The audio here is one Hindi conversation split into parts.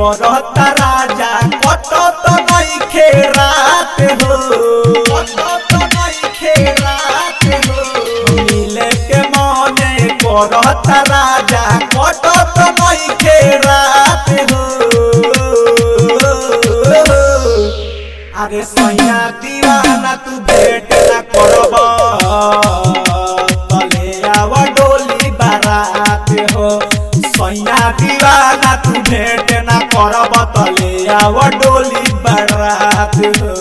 परत राजा कटत नहीं खेरात हो कटत नहीं खेरात हो मिले के मने परत राजा कटत नहीं खेरात हो। अरे सैया दीवाना तू भेट ना करब तले आव डोली बारात हो सैया दीवाना तू भेट करब तले आव डोली बारात हो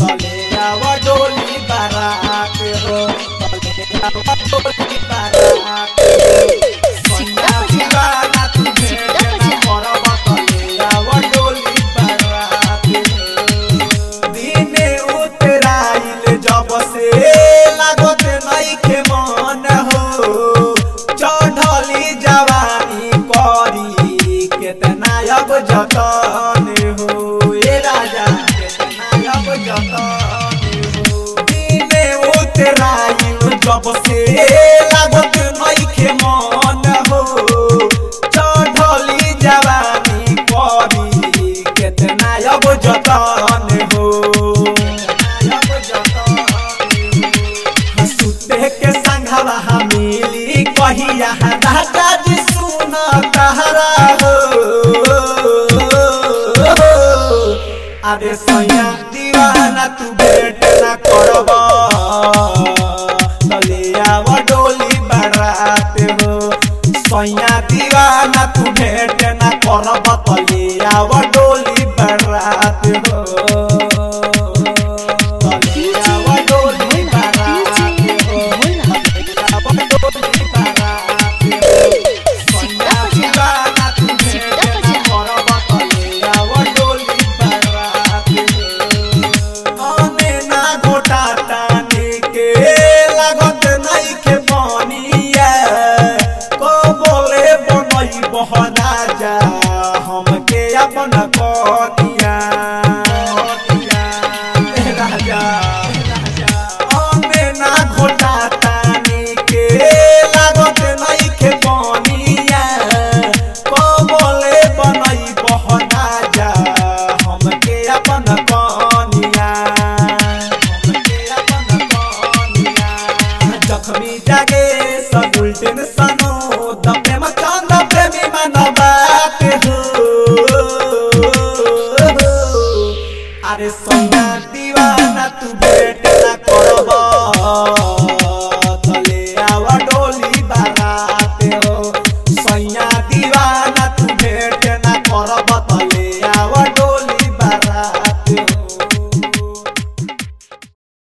तले आव डोली बारात हो तले आव डोली बारात सैया दीवाना तू भेट ना करब तले आव डोली बारात हो। दिने उतराइल जब से लागत नहीं के मन हो चढ़ली जवानी करी केतना अब जतन हो ए राजा केतना अब जतन हो। दिने उतराइल जब से लागत नइखे मन हो चढ़ली जवानी करी केतना अब जतन हो। सुते के संघवा मिली कहिया राजा जी सुना कहरा अरे सैया दीवाना तू भेट ना करब तले आव डोली बारात हो सैया दीवाना तू भेट ना करब तले आव डोली बारात हो तले आव डोली बारात हो तले आव डोली बारात हो सैया दीवाना तू भेट ना करब तले आव डोली राजा हमके अपन कटिया राजा ना घोटा तानी के लागत नहीं के बनिया कबले बनई बहना जा हमके अपन कनिया हमके अपन कनिया। जख्मी जागे सब उल्टे सनो दमे मचांद प्रेमी मनबात हो। अरे सैया दीवाना तू भेट